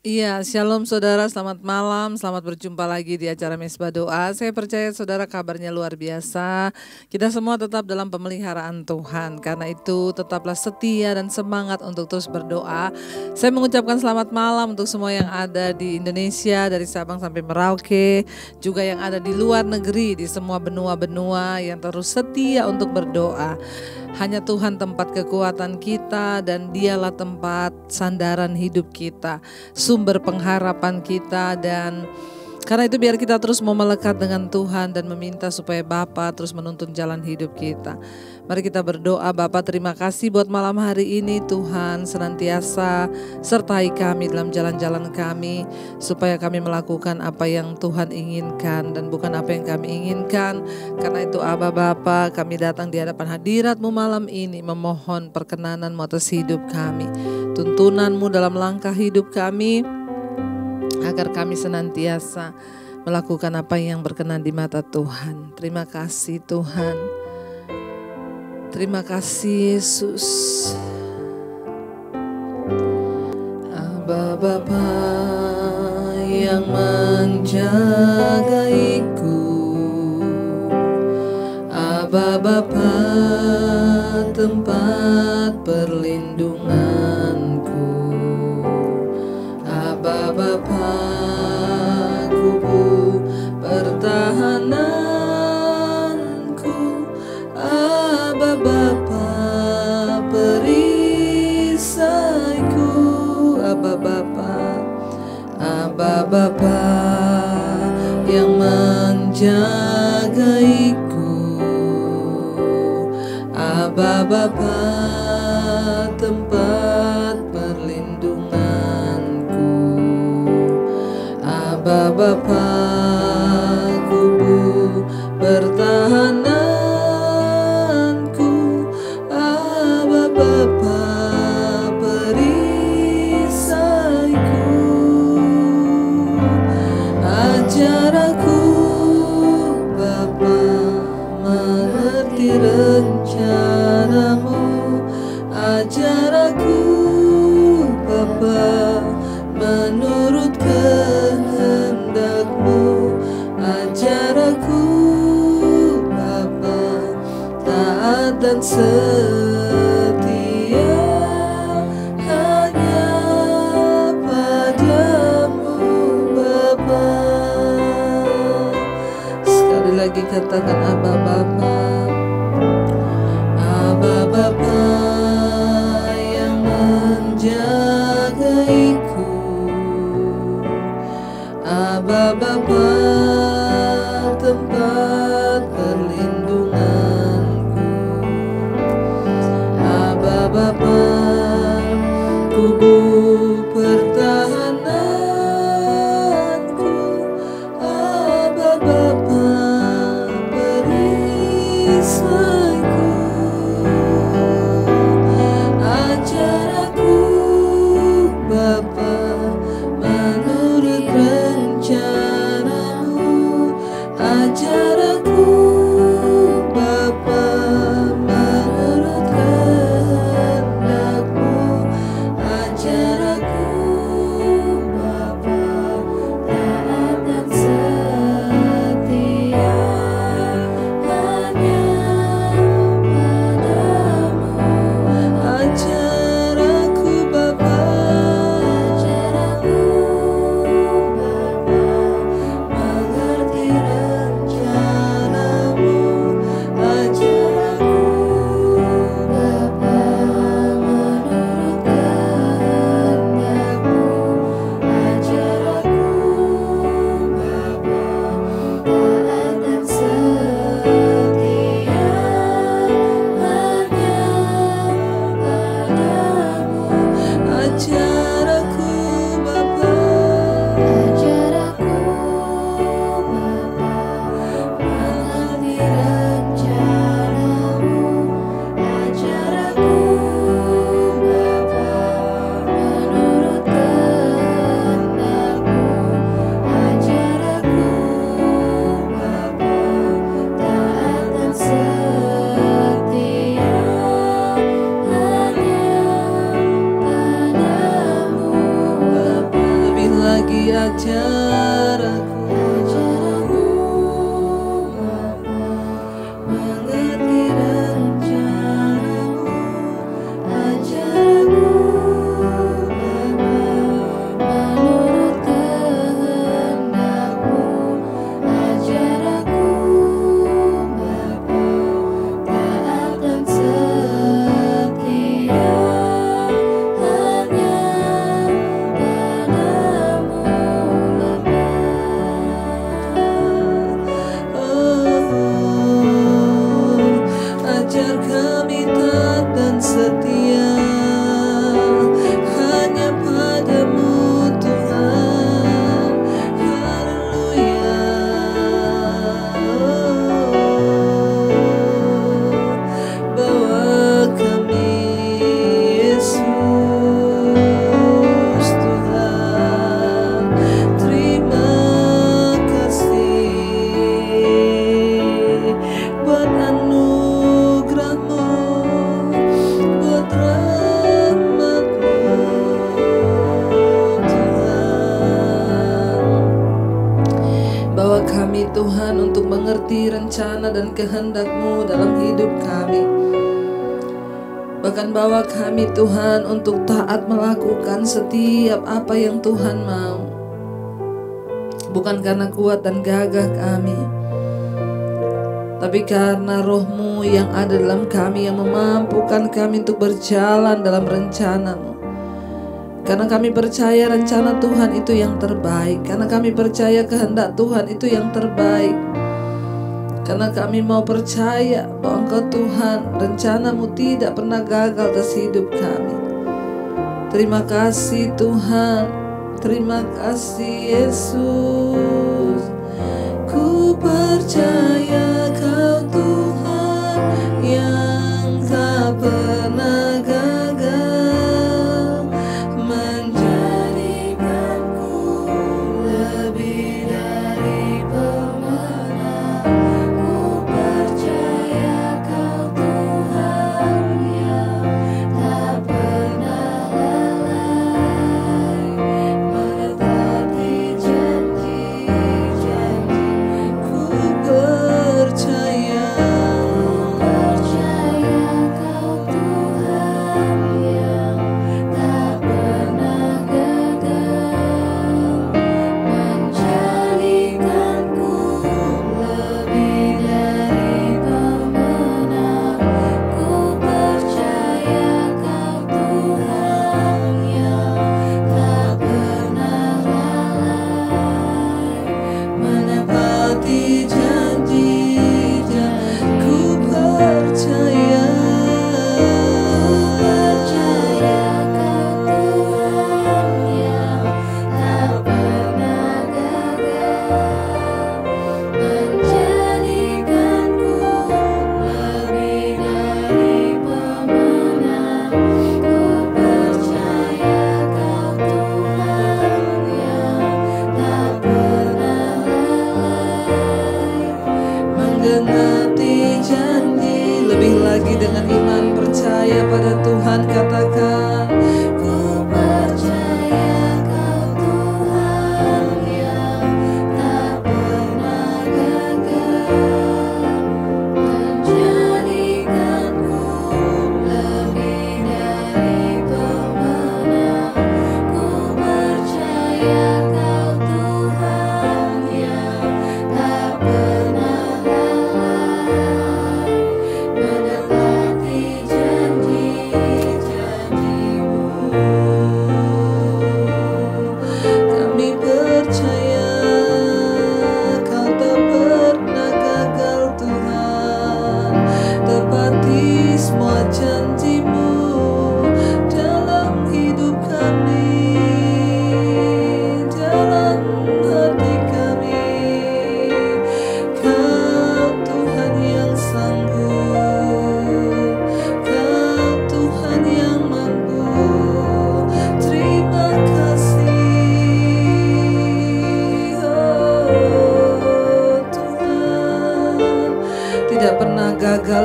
Iya, shalom saudara, selamat malam, selamat berjumpa lagi di acara Mezbah Doa. Saya percaya saudara kabarnya luar biasa. Kita semua tetap dalam pemeliharaan Tuhan. Karena itu tetaplah setia dan semangat untuk terus berdoa. Saya mengucapkan selamat malam untuk semua yang ada di Indonesia, dari Sabang sampai Merauke, juga yang ada di luar negeri, di semua benua-benua yang terus setia untuk berdoa. Hanya Tuhan tempat kekuatan kita dan dialah tempat sandaran hidup kita, sumber pengharapan kita, dan karena itu biar kita terus mau melekat dengan Tuhan dan meminta supaya Bapa terus menuntun jalan hidup kita. Mari kita berdoa. Bapa, terima kasih buat malam hari ini Tuhan, senantiasa sertai kami dalam jalan-jalan kami supaya kami melakukan apa yang Tuhan inginkan dan bukan apa yang kami inginkan. Karena itu Aba Bapa, kami datang di hadapan hadirat-Mu malam ini memohon perkenanan-Mu atas hidup kami, tuntunan-Mu dalam langkah hidup kami agar kami senantiasa melakukan apa yang berkenan di mata Tuhan. Terima kasih Tuhan. Terima kasih Yesus. Aba Bapa yang menjagaiku, Aba Bapa tempat perlindunganku, Aba Bapa kubu pertahanan. Aba Bapa yang menjagaiku, Aba Bapa tempat perlindunganku, Aba Bapa kubu pertahananku, Aba Bapa rencanamu, ajar aku Bapa menurut kehendakmu, ajar aku Bapa taat dan setia hanya padamu Bapa. Sekali lagi katakan Aba Bapa. Bapa yang menjagaiku, Aba Bapa tempat perlindunganku, Aba Bapa kubu pertahananku, Aba Bapa perisai. Menurut kehendakmu ajar rencana dan kehendak-Mu dalam hidup kami. Bahkan bawa kami Tuhan untuk taat melakukan setiap apa yang Tuhan mau, bukan karena kuat dan gagah kami, tapi karena Roh-Mu yang ada dalam kami yang memampukan kami untuk berjalan dalam rencana-Mu. Karena kami percaya rencana Tuhan itu yang terbaik, karena kami percaya kehendak Tuhan itu yang terbaik, karena kami mau percaya bahwa Engkau Tuhan, rencana-Mu tidak pernah gagal atas hidup kami. Terima kasih Tuhan, terima kasih Yesus. Ku percaya Kau Tuhan yang tak pernah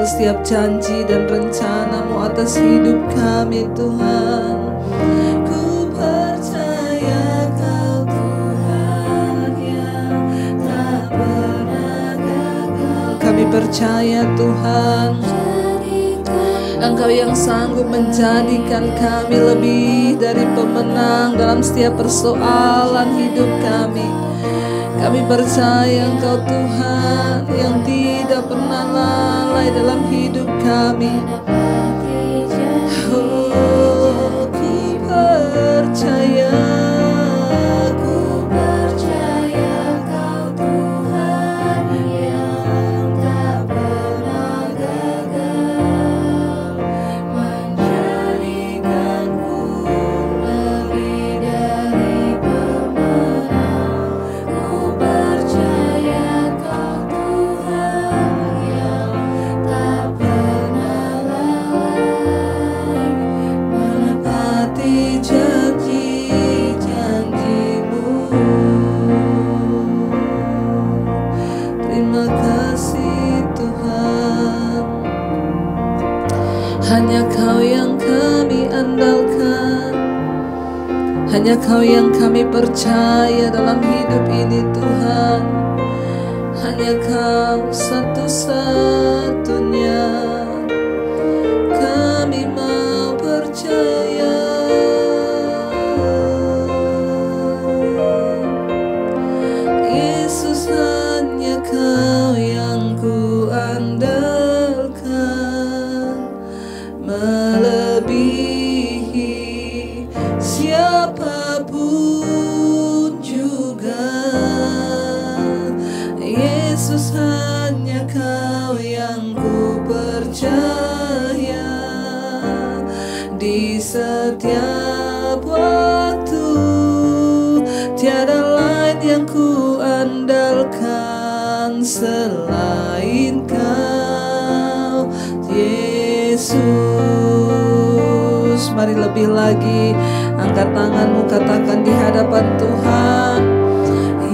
setiap janji dan rencana-Mu atas hidup kami Tuhan. Ku percaya Kau Tuhan. percaya Tuhan, Engkau yang sanggup menjadikan kami lebih dari pemenang dalam setiap persoalan hidup kami. Kami percaya Engkau Tuhan yang tidak pernah lalai dalam hidup kami. Oh, ku percaya. Hanya Kau yang kami percaya dalam hidup ini Tuhan. Hanya Kau satu-satunya kami mau percaya. Yesus, hanya Kau yang kuandalkan melebihi siapapun juga. Yesus, hanya Kau yang ku percaya di setiap waktu. Tiada lain yang ku andalkan selain Kau, Yesus. Mari lebih lagi. Angkat tanganmu, katakan di hadapan Tuhan,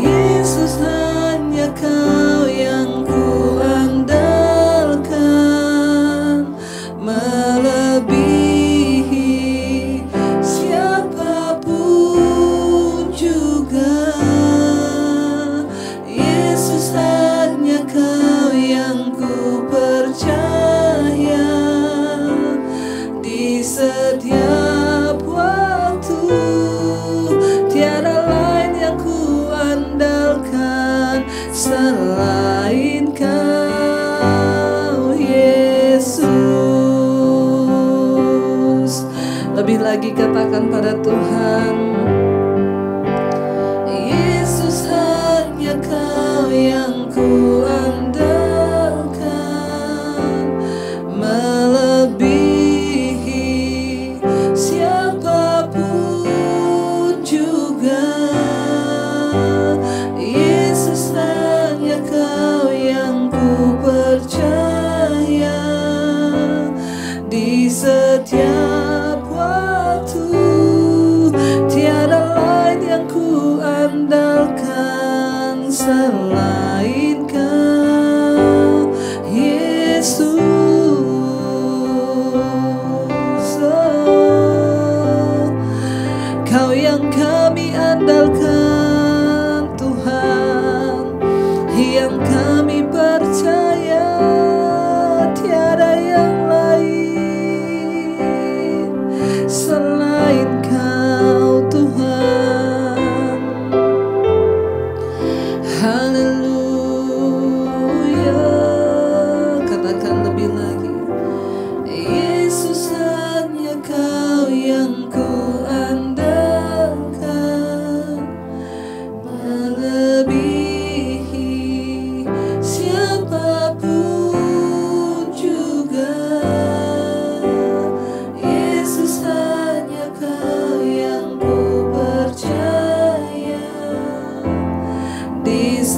Yesus, hanya Kau yang kuandalkan melebihi siapapun juga. Yesus, hanya Kau yang ku percaya di setiap waktu. Tiada lain yang kuandalkan selain Kau, Yesus. Lebih lagi katakan pada Tuhan, Yesus, hanya Kau yang kuandalkan melebihi. Setiap waktu tiada lain yang kuandalkan selain Kau, Yesus. Oh, Kau yang kami andalkan Tuhan, yang kami percaya, tiada yang selain Kau, Tuhan. Haleluya. Katakan lebih lagi, Yesus, hanya Kau yang kuandalkan melebihi siapapun.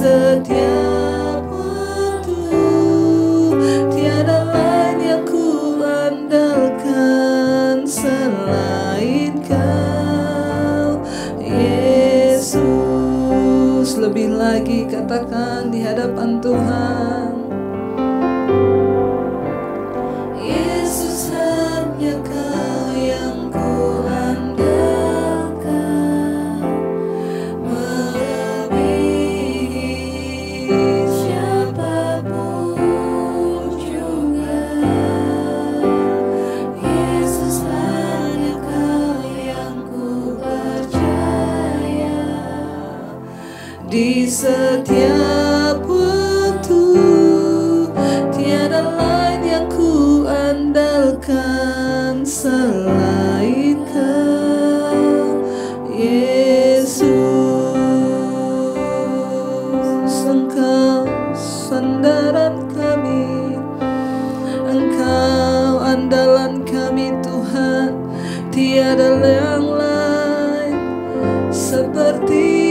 Setiap waktu tiada lain yang kuandalkan selain Kau, Yesus. Lebih lagi katakan di hadapan Tuhan, Yesus, hanya Kau yang di setiap waktu, tiada lain yang ku andalkan selain Kau, Yesus. Engkau sandaran kami, Engkau andalan kami Tuhan, tiada yang lain seperti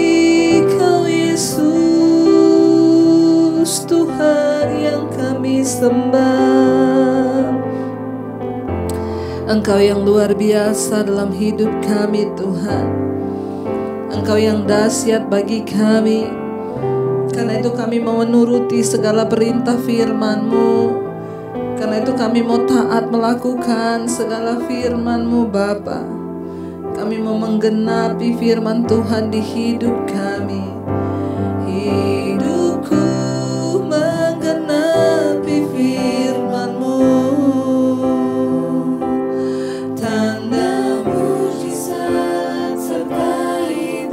Kau Yesus, Tuhan yang kami sembah. Engkau yang luar biasa dalam hidup kami Tuhan, Engkau yang dahsyat bagi kami. Karena itu kami mau menuruti segala perintah firman-Mu. Karena itu kami mau taat melakukan segala firman-Mu Bapa. Kami mau menggenapi firman Tuhan di hidup kami. Hidupku menggenapi firman-Mu, tanda mujizat sertai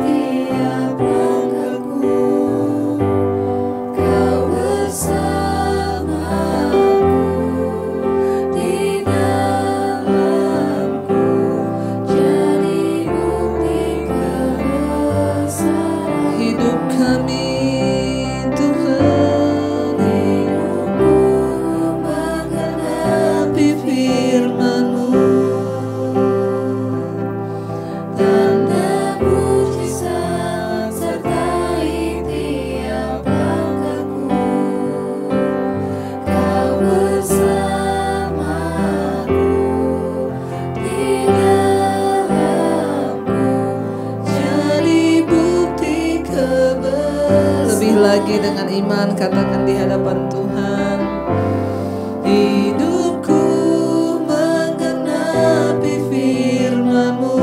tiap langkahku, Kau besar. Dengan iman katakan di hadapan Tuhan, hidupku menggenapi firman-Mu,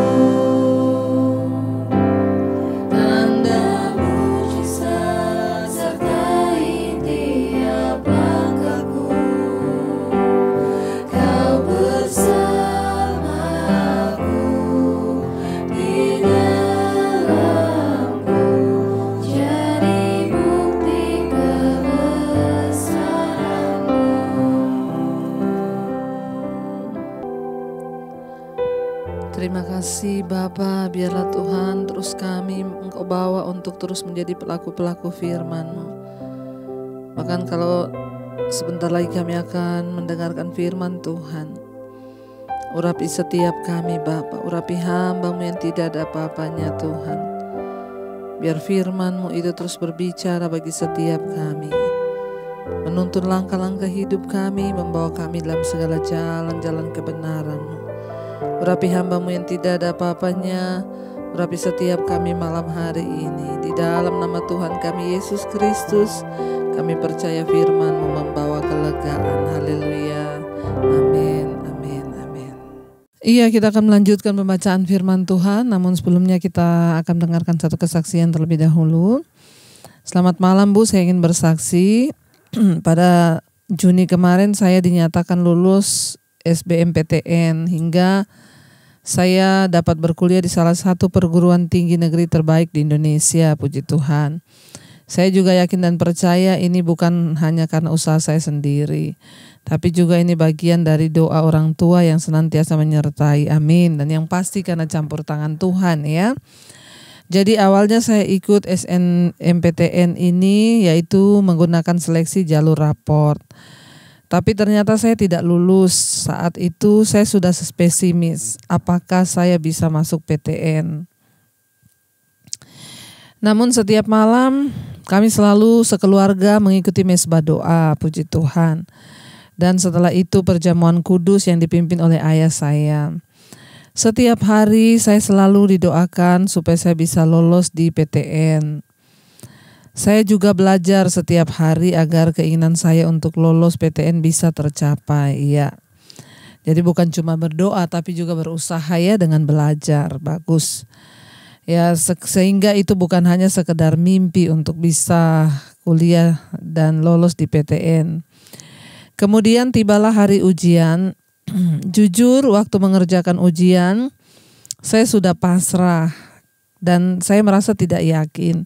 tanda mujizat sertai tiap langkahku, Kau bersamaku di dalam. Terima kasih Bapa, biarlah Tuhan terus kami Engkau bawa untuk terus menjadi pelaku-pelaku firman-Mu. Bahkan kalau sebentar lagi kami akan mendengarkan firman Tuhan, urapi setiap kami Bapa, urapi hamba-Mu yang tidak ada apa-apanya Tuhan. Biar firman-Mu itu terus berbicara bagi setiap kami, menuntun langkah-langkah hidup kami, membawa kami dalam segala jalan-jalan kebenaran-Mu. Urapi hamba-Mu yang tidak ada apa-apanya, urapi setiap kami malam hari ini. Di dalam nama Tuhan kami Yesus Kristus, kami percaya firman-Mu membawa kelegaan. Haleluya. Amin, amin, amin. Iya, kita akan melanjutkan pembacaan firman Tuhan, namun sebelumnya kita akan dengarkan satu kesaksian terlebih dahulu. Selamat malam Bu, saya ingin bersaksi. Pada Juni kemarin saya dinyatakan lulus SBMPTN hingga saya dapat berkuliah di salah satu perguruan tinggi negeri terbaik di Indonesia, puji Tuhan. Saya juga yakin dan percaya ini bukan hanya karena usaha saya sendiri, tapi juga ini bagian dari doa orang tua yang senantiasa menyertai, amin. Dan yang pasti karena campur tangan Tuhan ya. Jadi awalnya saya ikut SNMPTN ini yaitu menggunakan seleksi jalur rapor. Tapi ternyata saya tidak lulus. Saat itu saya sudah pesimis, apakah saya bisa masuk PTN. Namun setiap malam kami selalu sekeluarga mengikuti Mezbah Doa, puji Tuhan. Dan setelah itu perjamuan kudus yang dipimpin oleh ayah saya. Setiap hari saya selalu didoakan supaya saya bisa lolos di PTN. Saya juga belajar setiap hari agar keinginan saya untuk lolos PTN bisa tercapai, ya. Jadi bukan cuma berdoa tapi juga berusaha ya dengan belajar, bagus. Ya, sehingga itu bukan hanya sekedar mimpi untuk bisa kuliah dan lolos di PTN. Kemudian tibalah hari ujian. Jujur waktu mengerjakan ujian saya sudah pasrah dan saya merasa tidak yakin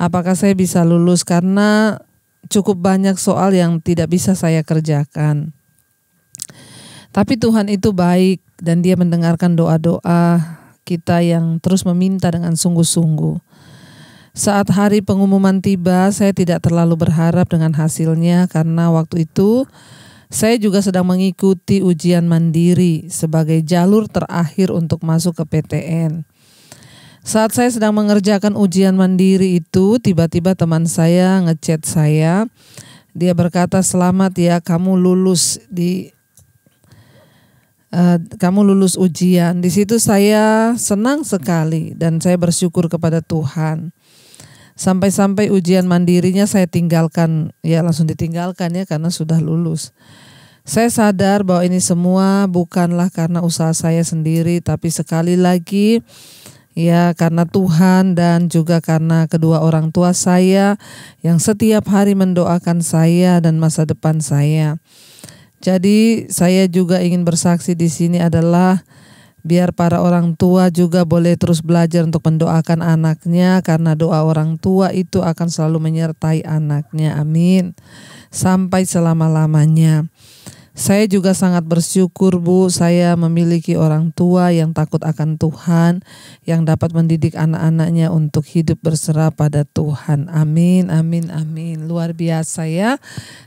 apakah saya bisa lulus karena cukup banyak soal yang tidak bisa saya kerjakan. Tapi Tuhan itu baik dan Dia mendengarkan doa-doa kita yang terus meminta dengan sungguh-sungguh. Saat hari pengumuman tiba, saya tidak terlalu berharap dengan hasilnya karena waktu itu saya juga sedang mengikuti ujian mandiri sebagai jalur terakhir untuk masuk ke PTN. Saat saya sedang mengerjakan ujian mandiri itu, tiba-tiba teman saya ngechat saya. Dia berkata, "Selamat ya, kamu lulus ujian." Di situ saya senang sekali dan saya bersyukur kepada Tuhan. Sampai-sampai ujian mandirinya saya tinggalkan, ya langsung ditinggalkan ya karena sudah lulus. Saya sadar bahwa ini semua bukanlah karena usaha saya sendiri, tapi sekali lagi ya karena Tuhan dan juga karena kedua orang tua saya yang setiap hari mendoakan saya dan masa depan saya. Jadi saya juga ingin bersaksi di sini adalah biar para orang tua juga boleh terus belajar untuk mendoakan anaknya karena doa orang tua itu akan selalu menyertai anaknya. Amin. Sampai selama-lamanya. Saya juga sangat bersyukur Bu, saya memiliki orang tua yang takut akan Tuhan, yang dapat mendidik anak-anaknya untuk hidup berserah pada Tuhan. Amin, amin, amin. Luar biasa ya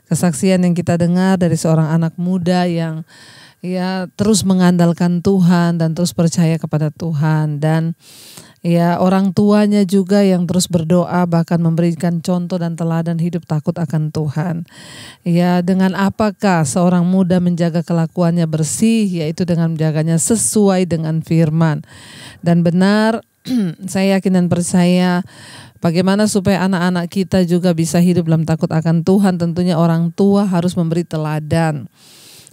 kesaksian yang kita dengar dari seorang anak muda yang ya terus mengandalkan Tuhan dan terus percaya kepada Tuhan, dan ya orang tuanya juga yang terus berdoa bahkan memberikan contoh dan teladan hidup takut akan Tuhan. Ya, dengan apakah seorang muda menjaga kelakuannya bersih, yaitu dengan menjaganya sesuai dengan firman dan benar. Saya yakin dan percaya bagaimana supaya anak-anak kita juga bisa hidup dalam takut akan Tuhan, tentunya orang tua harus memberi teladan.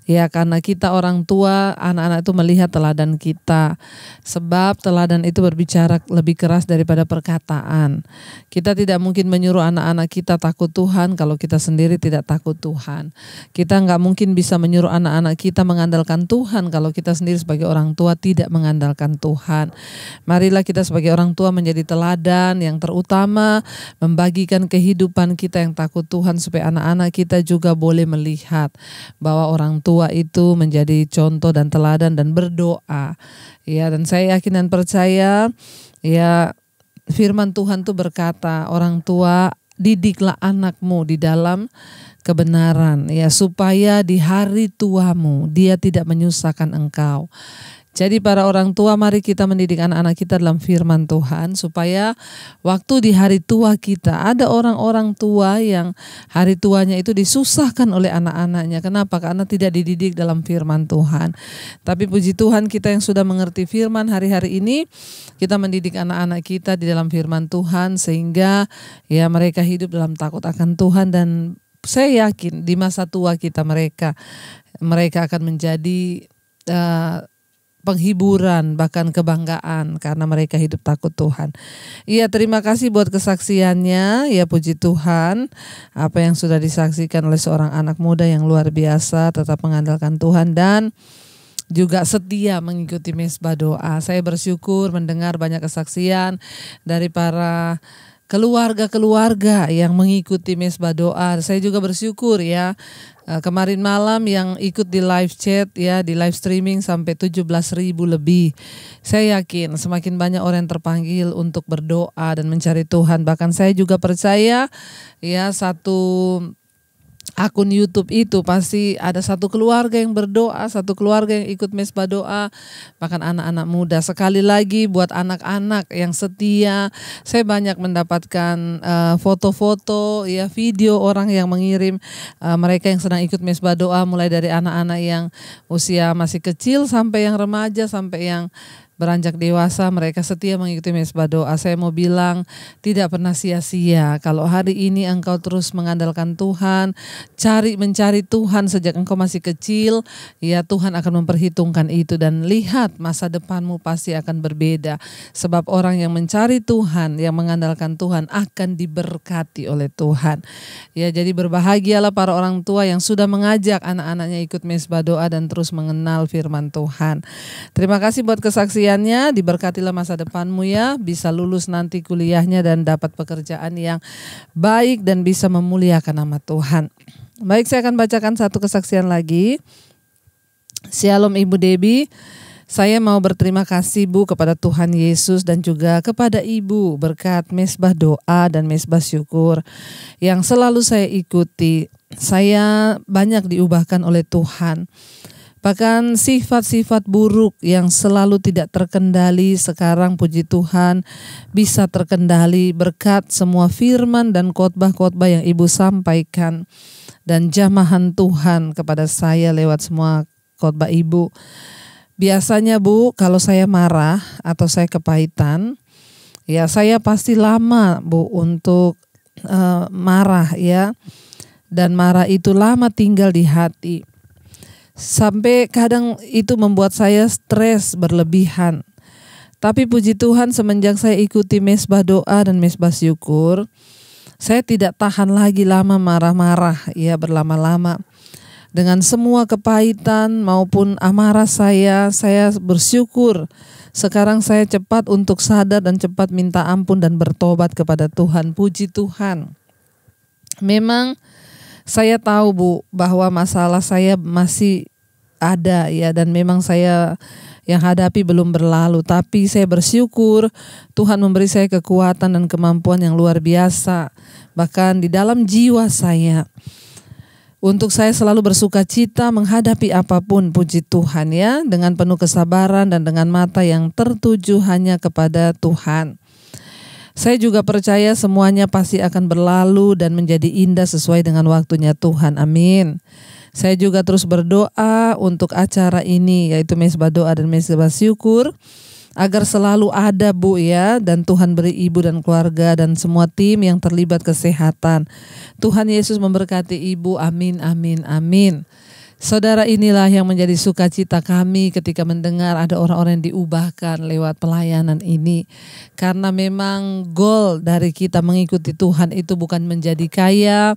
Ya, karena kita orang tua, anak-anak itu melihat teladan kita. Sebab teladan itu berbicara lebih keras daripada perkataan. Kita tidak mungkin menyuruh anak-anak kita takut Tuhan kalau kita sendiri tidak takut Tuhan. Kita nggak mungkin bisa menyuruh anak-anak kita mengandalkan Tuhan kalau kita sendiri sebagai orang tua tidak mengandalkan Tuhan. Marilah kita sebagai orang tua menjadi teladan yang terutama membagikan kehidupan kita yang takut Tuhan supaya anak-anak kita juga boleh melihat bahwa orang tua itu menjadi contoh dan teladan dan berdoa. Ya, dan saya yakin dan percaya ya firman Tuhan itu berkata, orang tua didiklah anakmu di dalam kebenaran ya supaya di hari tuamu dia tidak menyusahkan engkau. Jadi para orang tua, mari kita mendidik anak-anak kita dalam firman Tuhan supaya waktu di hari tua kita, ada orang-orang tua yang hari tuanya itu disusahkan oleh anak-anaknya. Kenapa? Karena tidak dididik dalam firman Tuhan. Tapi puji Tuhan kita yang sudah mengerti firman hari-hari ini, kita mendidik anak-anak kita di dalam firman Tuhan sehingga ya mereka hidup dalam takut akan Tuhan, dan saya yakin di masa tua kita mereka akan menjadi penghiburan bahkan kebanggaan karena mereka hidup takut Tuhan. Iya, terima kasih buat kesaksiannya. Ya, puji Tuhan apa yang sudah disaksikan oleh seorang anak muda yang luar biasa tetap mengandalkan Tuhan dan juga setia mengikuti Mezbah Doa. Saya bersyukur mendengar banyak kesaksian dari para keluarga-keluarga yang mengikuti Mezbah Doa. Saya juga bersyukur ya kemarin malam yang ikut di live chat ya, di live streaming sampai 17.000 lebih. Saya yakin semakin banyak orang yang terpanggil untuk berdoa dan mencari Tuhan. Bahkan saya juga percaya ya satu akun YouTube itu pasti ada satu keluarga yang berdoa, satu keluarga yang ikut Mezbah Doa, bahkan anak-anak muda. Sekali lagi buat anak-anak yang setia, saya banyak mendapatkan foto-foto, ya video orang yang mengirim mereka yang sedang ikut Mezbah Doa, mulai dari anak-anak yang usia masih kecil sampai yang remaja sampai yang beranjak dewasa, mereka setia mengikuti Mezbah Doa. Saya mau bilang tidak pernah sia-sia. Kalau hari ini engkau terus mengandalkan Tuhan, mencari Tuhan sejak engkau masih kecil, ya Tuhan akan memperhitungkan itu. Dan lihat masa depanmu pasti akan berbeda. Sebab orang yang mencari Tuhan, yang mengandalkan Tuhan akan diberkati oleh Tuhan. Ya, jadi berbahagialah para orang tua yang sudah mengajak anak-anaknya ikut Mezbah Doa dan terus mengenal firman Tuhan. Terima kasih buat kesaksian pencapaiannya, diberkatilah masa depanmu ya, bisa lulus nanti kuliahnya dan dapat pekerjaan yang baik dan bisa memuliakan nama Tuhan. Baik, saya akan bacakan satu kesaksian lagi. Shalom Ibu Debi, saya mau berterima kasih Bu kepada Tuhan Yesus dan juga kepada Ibu berkat Mezbah Doa dan Mezbah Syukur yang selalu saya ikuti. Saya banyak diubahkan oleh Tuhan. Bahkan sifat-sifat buruk yang selalu tidak terkendali sekarang puji Tuhan bisa terkendali berkat semua firman dan khotbah-khotbah yang Ibu sampaikan dan jamahan Tuhan kepada saya lewat semua khotbah Ibu. Biasanya Bu, kalau saya marah atau saya kepahitan, ya saya pasti lama Bu untuk marah ya, dan marah itu lama tinggal di hati. Sampai kadang itu membuat saya stres berlebihan. Tapi puji Tuhan semenjak saya ikuti Mezbah Doa dan Mezbah Syukur, saya tidak tahan lagi lama marah-marah ya, berlama-lama. Dengan semua kepahitan maupun amarah saya bersyukur. Sekarang saya cepat untuk sadar dan cepat minta ampun dan bertobat kepada Tuhan. Puji Tuhan. Memang saya tahu Bu bahwa masalah saya masih ada ya, dan memang saya yang hadapi belum berlalu, tapi saya bersyukur Tuhan memberi saya kekuatan dan kemampuan yang luar biasa bahkan di dalam jiwa saya untuk saya selalu bersuka cita menghadapi apapun, puji Tuhan ya, dengan penuh kesabaran dan dengan mata yang tertuju hanya kepada Tuhan. Saya juga percaya semuanya pasti akan berlalu dan menjadi indah sesuai dengan waktunya Tuhan. Amin. Saya juga terus berdoa untuk acara ini yaitu Mezbah Doa dan Mezbah Syukur agar selalu ada Bu ya, dan Tuhan beri Ibu dan keluarga dan semua tim yang terlibat kesehatan. Tuhan Yesus memberkati Ibu. Amin, amin, amin. Saudara, inilah yang menjadi sukacita kami ketika mendengar ada orang-orang yang diubahkan lewat pelayanan ini. Karena memang goal dari kita mengikuti Tuhan itu bukan menjadi kaya,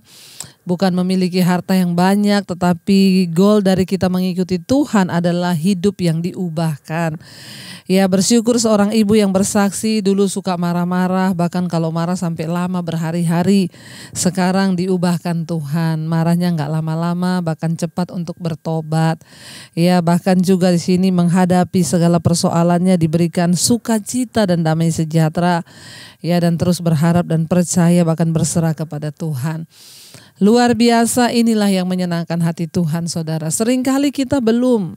bukan memiliki harta yang banyak, tetapi goal dari kita mengikuti Tuhan adalah hidup yang diubahkan. Ya, bersyukur seorang ibu yang bersaksi dulu suka marah-marah, bahkan kalau marah sampai lama berhari-hari. Sekarang diubahkan Tuhan, marahnya nggak lama-lama, bahkan cepat untuk bertobat. Ya, bahkan juga di sini menghadapi segala persoalannya diberikan sukacita dan damai sejahtera. Ya, dan terus berharap dan percaya bahkan berserah kepada Tuhan. Luar biasa, inilah yang menyenangkan hati Tuhan, Saudara. Seringkali kita belum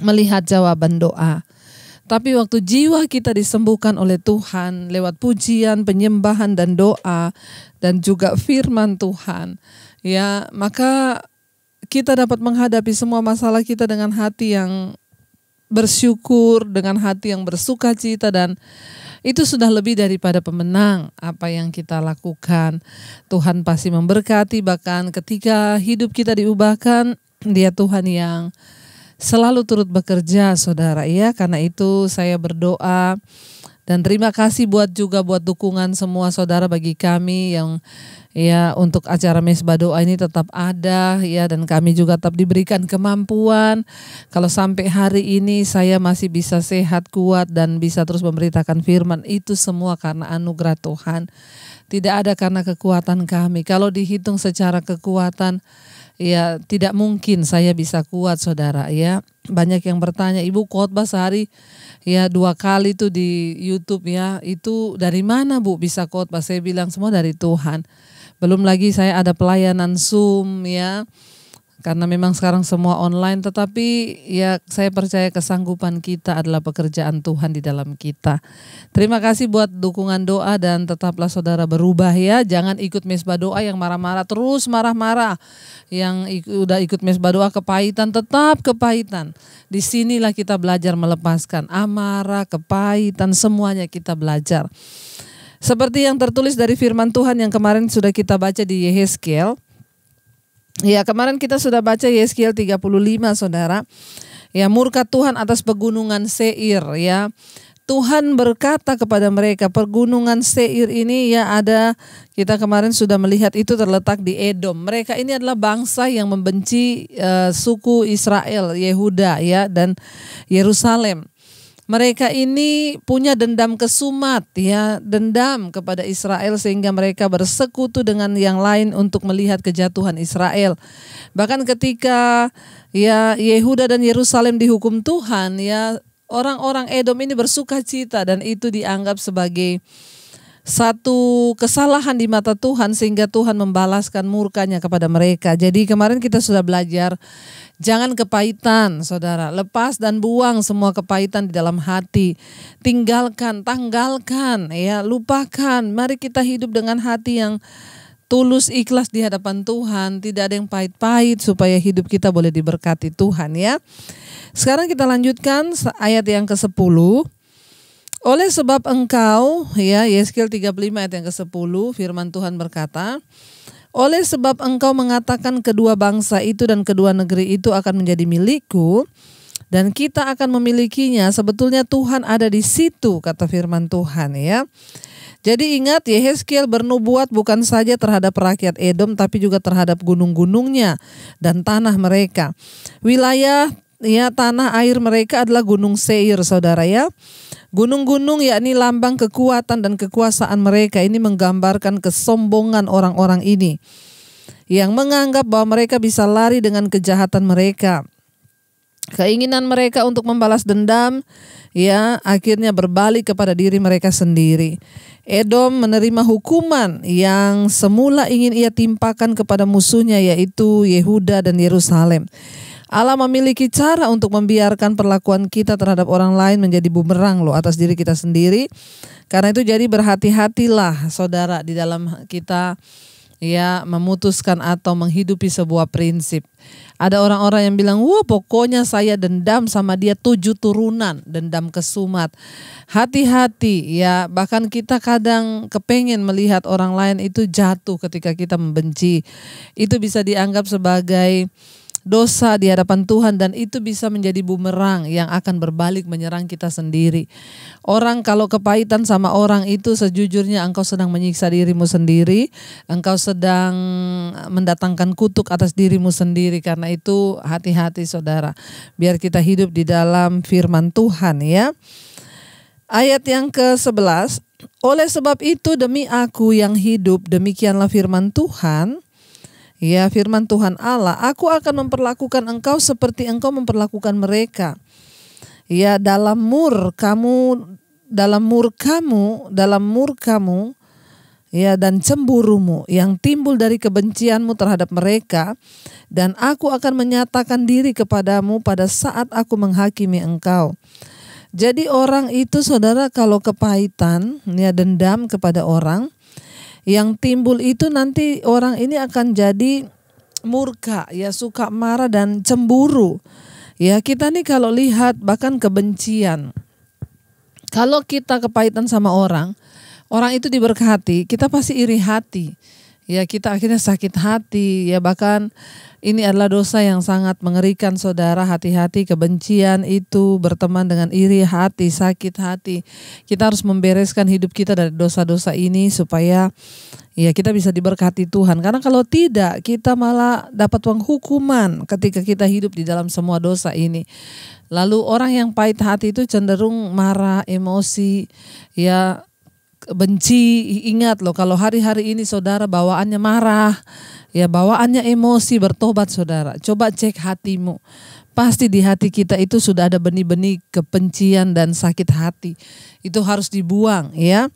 melihat jawaban doa. Tapi waktu jiwa kita disembuhkan oleh Tuhan lewat pujian, penyembahan dan doa dan juga firman Tuhan. Ya, maka kita dapat menghadapi semua masalah kita dengan hati yang bersyukur, dengan hati yang bersuka cita, dan itu sudah lebih daripada pemenang apa yang kita lakukan. Tuhan pasti memberkati, bahkan ketika hidup kita diubahkan, Dia Tuhan yang selalu turut bekerja, Saudara ya. Karena itu saya berdoa. Dan terima kasih buat dukungan semua saudara bagi kami yang ya untuk acara Mezbah Doa ini tetap ada ya, dan kami juga tetap diberikan kemampuan. Kalau sampai hari ini saya masih bisa sehat, kuat dan bisa terus memberitakan firman, itu semua karena anugerah Tuhan. Tidak ada karena kekuatan kami. Kalau dihitung secara kekuatan, ya tidak mungkin saya bisa kuat, Saudara ya. Banyak yang bertanya, Ibu khotbah sehari ya 2 kali tuh di YouTube ya, itu dari mana Bu bisa khotbah? Saya bilang semua dari Tuhan. Belum lagi saya ada pelayanan Zoom ya, karena memang sekarang semua online, tetapi ya saya percaya kesanggupan kita adalah pekerjaan Tuhan di dalam kita. Terima kasih buat dukungan doa dan tetaplah saudara berubah ya. Jangan ikut Mezbah Doa yang marah-marah, terus marah-marah. Yang udah ikut Mezbah Doa kepahitan, tetap kepahitan. Disinilah kita belajar melepaskan amarah, kepahitan, semuanya kita belajar. Seperti yang tertulis dari firman Tuhan yang kemarin sudah kita baca di Yehezkiel. Ya, kemarin kita sudah baca Yeskil 35, Saudara. Ya, murka Tuhan atas pegunungan Seir ya. Tuhan berkata kepada mereka, pegunungan Seir ini ya ada, kita kemarin sudah melihat itu terletak di Edom. Mereka ini adalah bangsa yang membenci suku Israel, Yehuda ya, dan Yerusalem. Mereka ini punya dendam kesumat, ya, dendam kepada Israel sehingga mereka bersekutu dengan yang lain untuk melihat kejatuhan Israel. Bahkan ketika ya Yehuda dan Yerusalem dihukum Tuhan, ya orang-orang Edom ini bersukacita dan itu dianggap sebagai satu kesalahan di mata Tuhan sehingga Tuhan membalaskan murkanya kepada mereka. Jadi kemarin kita sudah belajar jangan kepahitan, saudara. Lepas dan buang semua kepahitan di dalam hati. Tinggalkan, tanggalkan, ya, lupakan. Mari kita hidup dengan hati yang tulus, ikhlas di hadapan Tuhan. Tidak ada yang pahit-pahit supaya hidup kita boleh diberkati Tuhan, ya. Sekarang kita lanjutkan ayat yang ke-10. Oleh sebab engkau, ya, Yeskil 35 ayat yang ke-10, firman Tuhan berkata, oleh sebab engkau mengatakan kedua bangsa itu dan kedua negeri itu akan menjadi milikku, dan kita akan memilikinya, sebetulnya Tuhan ada di situ, kata firman Tuhan, ya. Jadi ingat, Yehezkiel bernubuat bukan saja terhadap rakyat Edom, tapi juga terhadap gunung-gunungnya dan tanah mereka. Wilayah, ya, tanah air mereka adalah gunung Seir, saudara, ya. Gunung-gunung yakni lambang kekuatan dan kekuasaan mereka, ini menggambarkan kesombongan orang-orang ini yang menganggap bahwa mereka bisa lari dengan kejahatan mereka. Keinginan mereka untuk membalas dendam, ya, akhirnya berbalik kepada diri mereka sendiri. Edom menerima hukuman yang semula ingin ia timpakan kepada musuhnya, yaitu Yehuda dan Yerusalem. Allah memiliki cara untuk membiarkan perlakuan kita terhadap orang lain menjadi bumerang loh atas diri kita sendiri. Karena itu jadi berhati-hatilah saudara di dalam kita, ya, memutuskan atau menghidupi sebuah prinsip. Ada orang-orang yang bilang, wah, pokoknya saya dendam sama dia 7 turunan, dendam kesumat. Hati-hati, ya, bahkan kita kadang kepengen melihat orang lain itu jatuh ketika kita membenci. Itu bisa dianggap sebagai dosa di hadapan Tuhan dan itu bisa menjadi bumerang yang akan berbalik menyerang kita sendiri. Orang kalau kepahitan sama orang itu sejujurnya engkau sedang menyiksa dirimu sendiri, engkau sedang mendatangkan kutuk atas dirimu sendiri. Karena itu hati-hati saudara, biar kita hidup di dalam firman Tuhan, ya. Ayat yang ke-11, oleh sebab itu demi aku yang hidup, demikianlah firman Tuhan. Ya, firman Tuhan Allah, aku akan memperlakukan engkau seperti engkau memperlakukan mereka. Ya, dalam murkamu, ya, dan cemburumu yang timbul dari kebencianmu terhadap mereka, dan aku akan menyatakan diri kepadamu pada saat aku menghakimi engkau. Jadi orang itu saudara kalau kepahitan, ya, dendam kepada orang, yang timbul itu nanti orang ini akan jadi murka, ya, suka marah dan cemburu. Ya, kita nih kalau lihat bahkan kebencian. Kalau kita kepahitan sama orang, orang itu diberkati, kita pasti iri hati. Ya, kita akhirnya sakit hati, ya, bahkan ini adalah dosa yang sangat mengerikan saudara. Hati-hati, kebencian itu berteman dengan iri hati, sakit hati. Kita harus membereskan hidup kita dari dosa-dosa ini supaya ya kita bisa diberkati Tuhan. Karena kalau tidak, kita malah dapat hukuman ketika kita hidup di dalam semua dosa ini. Lalu orang yang pahit hati itu cenderung marah, emosi, ya, benci. Ingat loh, kalau hari-hari ini saudara bawaannya marah, ya, bawaannya emosi, bertobat saudara. Coba cek hatimu. Pasti di hati kita itu sudah ada benih-benih kebencian dan sakit hati. Itu harus dibuang, ya.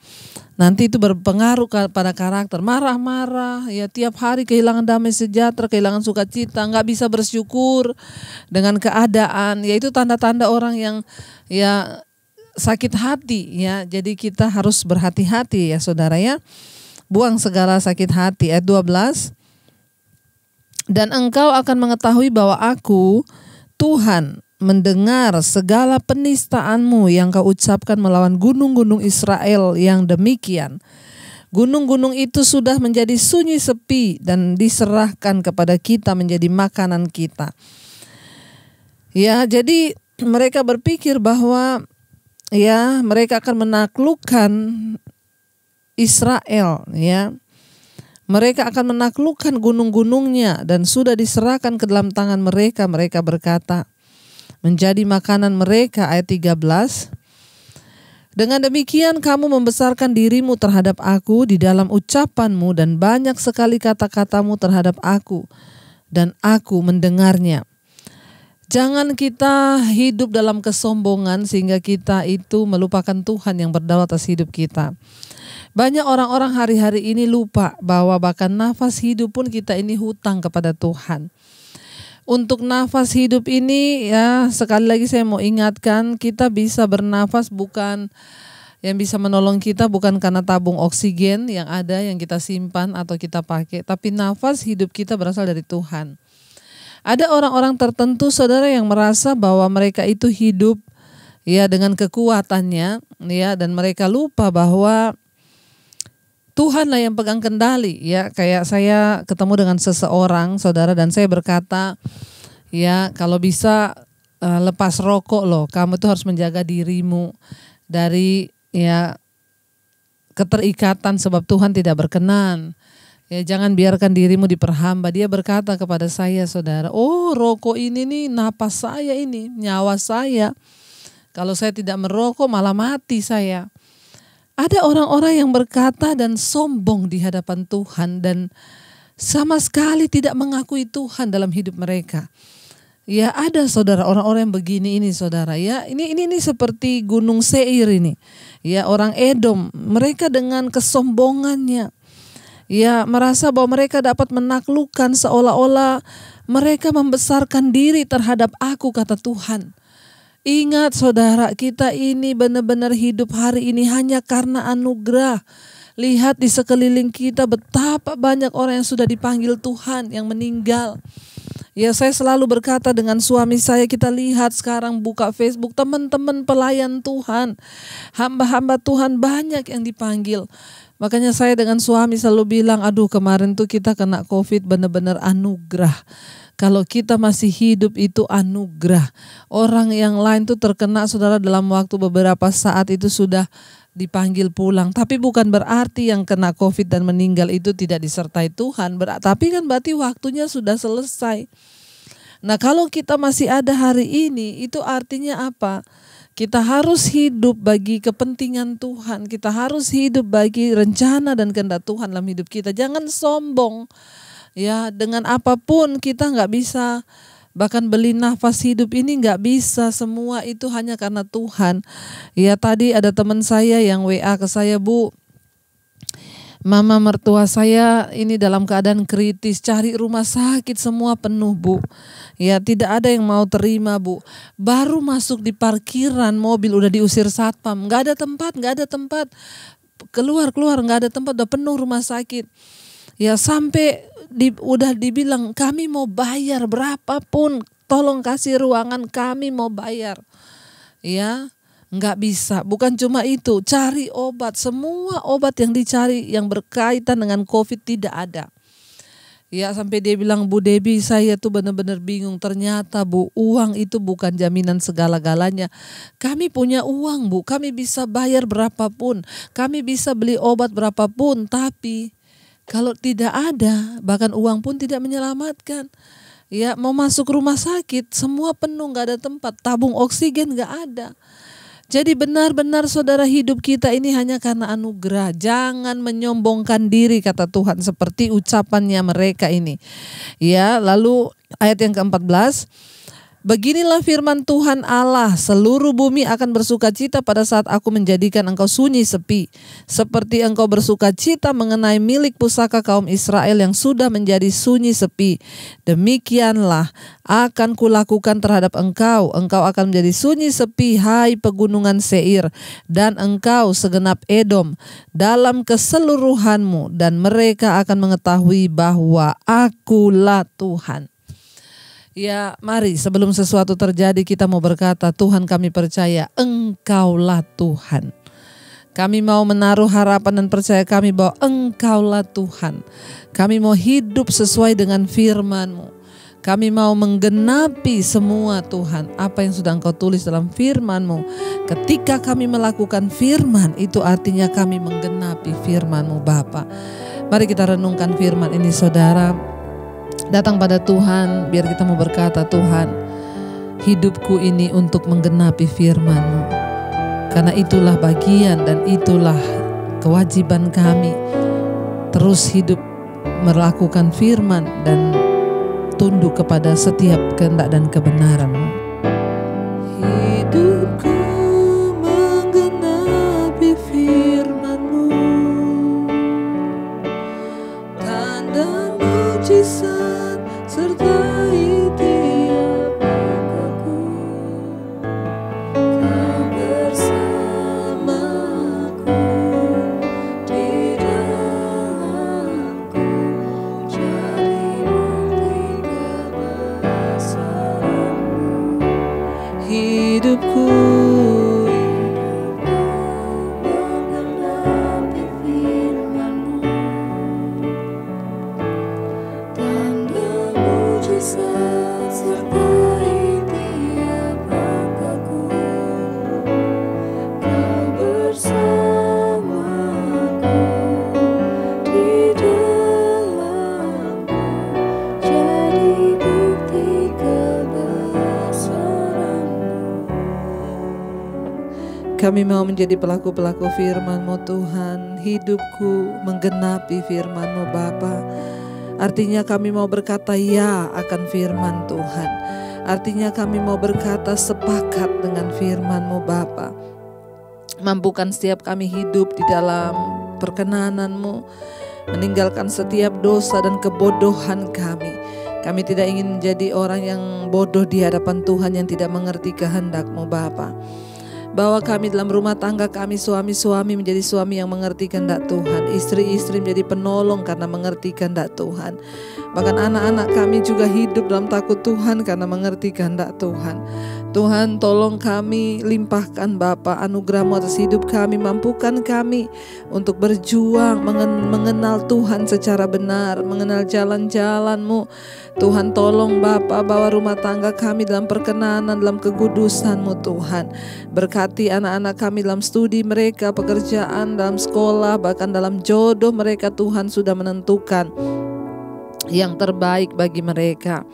Nanti itu berpengaruh pada karakter. Marah-marah, ya, tiap hari kehilangan damai sejahtera, kehilangan sukacita, nggak bisa bersyukur dengan keadaan. Ya, itu tanda-tanda orang yang, ya, sakit hati, ya. Jadi kita harus berhati-hati, ya, saudara, ya. Buang segala sakit hati. Ayat 12. Dan engkau akan mengetahui bahwa aku, Tuhan, mendengar segala penistaanmu yang kau ucapkan melawan gunung-gunung Israel yang demikian. Gunung-gunung itu sudah menjadi sunyi sepi dan diserahkan kepada kita menjadi makanan kita. Ya, jadi mereka berpikir bahwa ya mereka akan menaklukkan Israel, ya. Mereka akan menaklukkan gunung-gunungnya dan sudah diserahkan ke dalam tangan mereka. Mereka berkata, menjadi makanan mereka. Ayat 13, Dengan demikian kamu membesarkan dirimu terhadap aku di dalam ucapanmu dan banyak sekali kata-katamu terhadap aku dan aku mendengarnya. Jangan kita hidup dalam kesombongan sehingga kita itu melupakan Tuhan yang berdaulat atas hidup kita. Banyak orang-orang hari-hari ini lupa bahwa bahkan nafas hidup pun kita ini hutang kepada Tuhan. Untuk nafas hidup ini ya sekali lagi saya mau ingatkan, kita bisa bernafas bukan yang bisa menolong kita bukan karena tabung oksigen yang ada yang kita simpan atau kita pakai, tapi nafas hidup kita berasal dari Tuhan. Ada orang-orang tertentu saudara yang merasa bahwa mereka itu hidup ya dengan kekuatannya ya dan mereka lupa bahwa Tuhanlah yang pegang kendali ya. Kayak saya ketemu dengan seseorang saudara dan saya berkata ya kalau bisa lepas rokok loh, kamu tuh harus menjaga dirimu dari ya keterikatan sebab Tuhan tidak berkenan. Ya jangan biarkan dirimu diperhamba. Dia berkata kepada saya saudara, oh rokok ini nih napas saya ini, nyawa saya. Kalau saya tidak merokok malah mati saya. Ada orang-orang yang berkata dan sombong di hadapan Tuhan dan sama sekali tidak mengakui Tuhan dalam hidup mereka. Ya ada saudara orang-orang yang begini ini saudara ya. Ini seperti Gunung Seir ini. Ya orang Edom, mereka dengan kesombongannya ya merasa bahwa mereka dapat menaklukkan seolah-olah mereka membesarkan diri terhadap aku kata Tuhan. Ingat saudara, kita ini benar-benar hidup hari ini hanya karena anugerah. Lihat di sekeliling kita betapa banyak orang yang sudah dipanggil Tuhan yang meninggal. Ya saya selalu berkata dengan suami saya, kita lihat sekarang buka Facebook teman-teman pelayan Tuhan. Hamba-hamba Tuhan banyak yang dipanggil. Makanya saya dengan suami selalu bilang, aduh kemarin tuh kita kena COVID benar-benar anugerah. Kalau kita masih hidup itu anugerah. Orang yang lain tuh terkena saudara dalam waktu beberapa saat itu sudah dipanggil pulang. Tapi bukan berarti yang kena COVID dan meninggal itu tidak disertai Tuhan. Tapi kan berarti waktunya sudah selesai. Nah kalau kita masih ada hari ini itu artinya apa? Kita harus hidup bagi kepentingan Tuhan. Kita harus hidup bagi rencana dan kehendak Tuhan dalam hidup kita. Jangan sombong. Ya dengan apapun kita nggak bisa, bahkan beli nafas hidup ini nggak bisa, semua itu hanya karena Tuhan. Ya tadi ada teman saya yang WA ke saya, Bu, mama mertua saya ini dalam keadaan kritis, cari rumah sakit semua penuh Bu. Ya tidak ada yang mau terima Bu. Baru masuk di parkiran mobil udah diusir satpam, nggak ada tempat, nggak ada tempat, keluar nggak ada tempat, udah penuh rumah sakit. Ya sampai udah dibilang kami mau bayar berapapun, tolong kasih ruangan kami mau bayar. Ya nggak bisa, bukan cuma itu, cari obat, semua obat yang dicari yang berkaitan dengan COVID tidak ada. Ya sampai dia bilang, Bu Debi saya tuh benar-benar bingung, ternyata Bu uang itu bukan jaminan segala-galanya. Kami punya uang Bu, kami bisa bayar berapapun, kami bisa beli obat berapapun, tapi kalau tidak ada, bahkan uang pun tidak menyelamatkan. Ya, mau masuk rumah sakit, semua penuh, nggak ada tempat, tabung oksigen nggak ada. Jadi benar-benar saudara hidup kita ini hanya karena anugerah. Jangan menyombongkan diri kata Tuhan seperti ucapannya mereka ini. Ya, lalu ayat yang ke-14. Beginilah firman Tuhan Allah, seluruh bumi akan bersuka cita pada saat aku menjadikan engkau sunyi sepi. Seperti engkau bersuka cita mengenai milik pusaka kaum Israel yang sudah menjadi sunyi sepi. Demikianlah akan kulakukan terhadap engkau. Engkau akan menjadi sunyi sepi, hai pegunungan Seir. Dan engkau segenap Edom dalam keseluruhanmu. Dan mereka akan mengetahui bahwa akulah Tuhan. Ya mari sebelum sesuatu terjadi kita mau berkata, Tuhan kami percaya Engkaulah Tuhan. Kami mau menaruh harapan dan percaya kami bahwa Engkaulah Tuhan. Kami mau hidup sesuai dengan firman-Mu. Kami mau menggenapi semua Tuhan apa yang sudah Engkau tulis dalam firman-Mu. Ketika kami melakukan firman itu artinya kami menggenapi firman-Mu Bapa. Mari kita renungkan firman ini saudara. Datang pada Tuhan, biar kita mau berkata, Tuhan, hidupku ini untuk menggenapi firman-Mu. Karena itulah bagian dan itulah kewajiban kami terus hidup melakukan firman dan tunduk kepada setiap kehendak dan kebenaran. Hidupku menggenapi firman-Mu, tanda mujizat sertai tiap langkahku, Kau bersamaku di dalamku, jadi bukti kebesaran-Mu. Hidupku kami mau menjadi pelaku-pelaku firman-Mu Tuhan, hidupku menggenapi firman-Mu Bapa. Artinya kami mau berkata ya akan firman Tuhan. Artinya kami mau berkata sepakat dengan firman-Mu Bapa. Mampukan setiap kami hidup di dalam perkenanan-Mu, meninggalkan setiap dosa dan kebodohan kami. Kami tidak ingin menjadi orang yang bodoh di hadapan Tuhan, yang tidak mengerti kehendak-Mu Bapa. Bawa kami dalam rumah tangga kami, suami-suami menjadi suami yang mengerti kehendak Tuhan, istri-istri menjadi penolong karena mengerti kehendak Tuhan, bahkan anak-anak kami juga hidup dalam takut Tuhan karena mengerti kehendak Tuhan. Tuhan, tolong kami, limpahkan Bapa anugerah-Mu atas hidup kami, mampukan kami untuk berjuang mengenal Tuhan secara benar, mengenal jalan-jalan-Mu. Tuhan, tolong Bapa bawa rumah tangga kami dalam perkenanan, dalam kekudusan-Mu Tuhan. Berkati anak-anak kami dalam studi mereka, pekerjaan, dalam sekolah, bahkan dalam jodoh mereka. Tuhan sudah menentukan yang terbaik bagi mereka.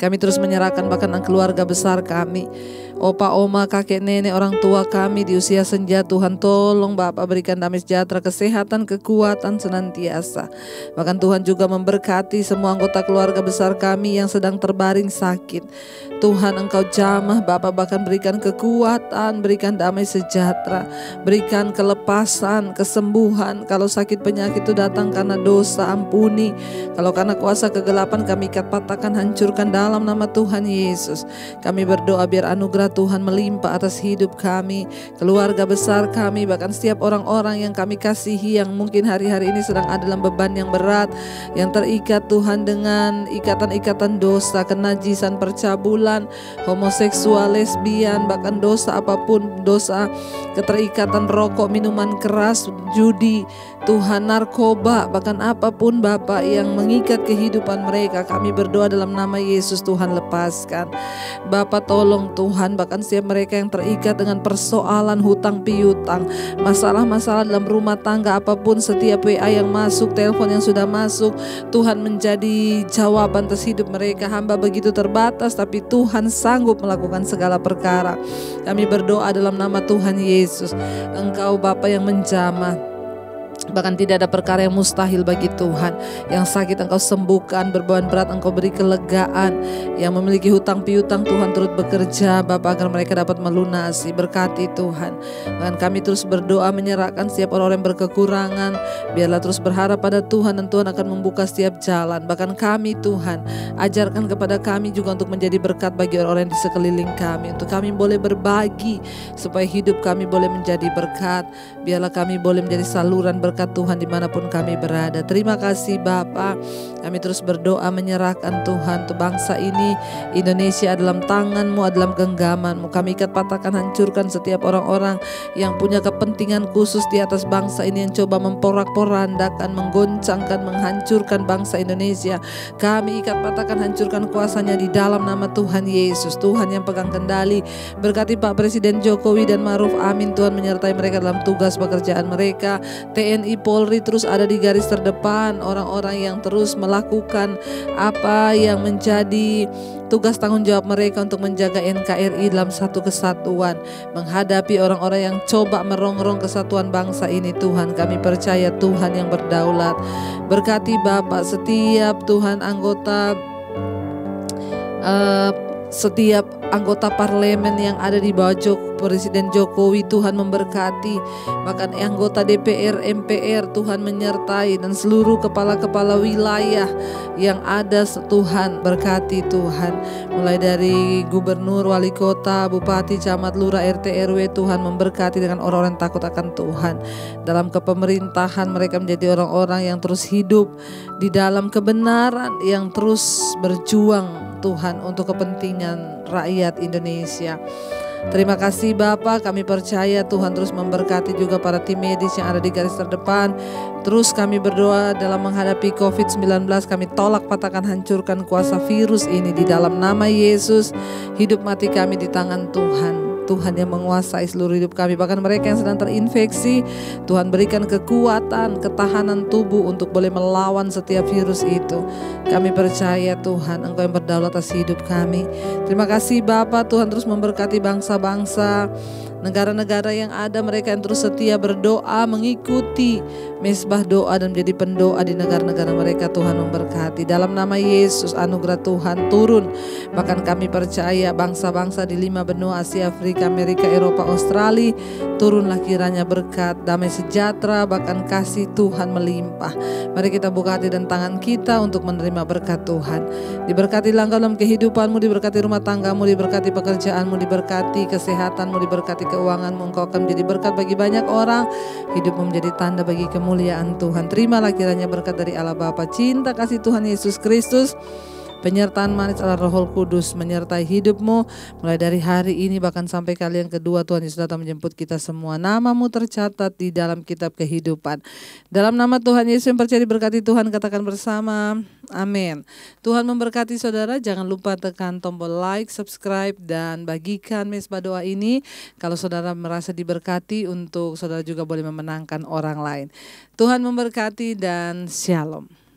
Kami terus menyerahkan bahkan keluarga besar kami, opa, oma, kakek, nenek, orang tua kami di usia senja. Tuhan, tolong Bapa berikan damai sejahtera, kesehatan, kekuatan senantiasa. Bahkan Tuhan juga memberkati semua anggota keluarga besar kami yang sedang terbaring sakit. Tuhan, Engkau jamah Bapa, bahkan berikan kekuatan, berikan damai sejahtera, berikan kelepasan, kesembuhan. Kalau sakit penyakit itu datang karena dosa, ampuni. Kalau karena kuasa kegelapan, kami ikat, patahkan, hancurkan dalam nama Tuhan Yesus. Kami berdoa biar anugerah Tuhan melimpah atas hidup kami, keluarga besar kami, bahkan setiap orang-orang yang kami kasihi, yang mungkin hari-hari ini sedang ada dalam beban yang berat, yang terikat Tuhan dengan ikatan-ikatan dosa, kenajisan, percabulan, homoseksual, lesbian, bahkan dosa apapun, dosa keterikatan rokok, minuman keras, judi, Tuhan, narkoba, bahkan apapun Bapa yang mengikat kehidupan mereka. Kami berdoa dalam nama Yesus, Tuhan lepaskan. Bapa tolong Tuhan, bahkan setiap mereka yang terikat dengan persoalan hutang piutang, masalah-masalah dalam rumah tangga apapun, setiap WA yang masuk, telepon yang sudah masuk, Tuhan menjadi jawaban atas hidup mereka. Hamba begitu terbatas, tapi Tuhan sanggup melakukan segala perkara. Kami berdoa dalam nama Tuhan Yesus, Engkau Bapa yang menjamah. Bahkan tidak ada perkara yang mustahil bagi Tuhan. Yang sakit Engkau sembuhkan, berbeban berat Engkau beri kelegaan, yang memiliki hutang piutang Tuhan turut bekerja Bapa agar mereka dapat melunasi. Berkati Tuhan. Bahkan kami terus berdoa menyerahkan setiap orang yang berkekurangan, biarlah terus berharap pada Tuhan dan Tuhan akan membuka setiap jalan. Bahkan kami Tuhan, ajarkan kepada kami juga untuk menjadi berkat bagi orang-orang di sekeliling kami, untuk kami boleh berbagi supaya hidup kami boleh menjadi berkat. Biarlah kami boleh menjadi saluran berkat Tuhan dimanapun kami berada. Terima kasih Bapa. Kami terus berdoa menyerahkan Tuhan untuk bangsa ini, Indonesia, dalam tangan-Mu, dalam genggaman-Mu. Kami ikat, patahkan, hancurkan setiap orang-orang yang punya kepentingan khusus di atas bangsa ini, yang coba memporak-porandakan, menggoncangkan, menghancurkan bangsa Indonesia. Kami ikat, patahkan, hancurkan kuasanya di dalam nama Tuhan Yesus. Tuhan yang pegang kendali, berkati Pak Presiden Jokowi dan Ma'ruf Amin. Tuhan menyertai mereka dalam tugas pekerjaan mereka, TNI TNI Polri terus ada di garis terdepan, orang-orang yang terus melakukan apa yang menjadi tugas tanggung jawab mereka untuk menjaga NKRI dalam satu kesatuan, menghadapi orang-orang yang coba merongrong kesatuan bangsa ini. Tuhan, kami percaya Tuhan yang berdaulat. Berkati Bapak setiap Tuhan anggota parlemen yang ada di bawah Presiden Jokowi, Tuhan memberkati. Bahkan anggota DPR, MPR, Tuhan menyertai, dan seluruh kepala-kepala wilayah yang ada, Tuhan berkati Tuhan. Mulai dari gubernur, wali kota, bupati, camat, lurah, RT, RW, Tuhan memberkati dengan orang-orang yang takut akan Tuhan. Dalam kepemerintahan mereka menjadi orang-orang yang terus hidup di dalam kebenaran, yang terus berjuang Tuhan untuk kepentingan rakyat Indonesia. Terima kasih Bapak, kami percaya Tuhan terus memberkati juga para tim medis yang ada di garis terdepan. Terus kami berdoa dalam menghadapi COVID-19, kami tolak, patahkan, hancurkan kuasa virus ini di dalam nama Yesus. Hidup mati kami di tangan Tuhan. Tuhan yang menguasai seluruh hidup kami. Bahkan mereka yang sedang terinfeksi, Tuhan berikan kekuatan, ketahanan tubuh untuk boleh melawan setiap virus itu. Kami percaya Tuhan, Engkau yang berdaulat atas hidup kami. Terima kasih Bapa, Tuhan terus memberkati bangsa-bangsa, negara-negara yang ada, mereka yang terus setia berdoa, mengikuti Mezbah Doa dan menjadi pendoa di negara-negara mereka. Tuhan memberkati. Dalam nama Yesus, anugerah Tuhan turun. Bahkan kami percaya bangsa-bangsa di 5 benua Asia, Afrika, Amerika, Eropa, Australia, turunlah kiranya berkat, damai sejahtera, bahkan kasih Tuhan melimpah. Mari kita buka hati dan tangan kita untuk menerima berkat Tuhan. Diberkati langkah dalam kehidupanmu, diberkati rumah tanggamu, diberkati pekerjaanmu, diberkati kesehatanmu, diberkati keuanganmu. Engkau akan menjadi berkat bagi banyak orang, hidupmu menjadi tanda bagi kemuliaan Tuhan. Terimalah kiranya berkat dari Allah Bapa, cinta kasih Tuhan Yesus Kristus, penyertaan manis Allah Roh Kudus menyertai hidupmu mulai dari hari ini bahkan sampai kali yang kedua. Tuhan Yesus datang menjemput kita semua. Namamu tercatat di dalam kitab kehidupan. Dalam nama Tuhan Yesus yang percaya diberkati Tuhan, katakan bersama, amin. Tuhan memberkati saudara. Jangan lupa tekan tombol like, subscribe, dan bagikan Mezbah Doa ini. Kalau saudara merasa diberkati, untuk saudara juga boleh memenangkan orang lain. Tuhan memberkati dan shalom.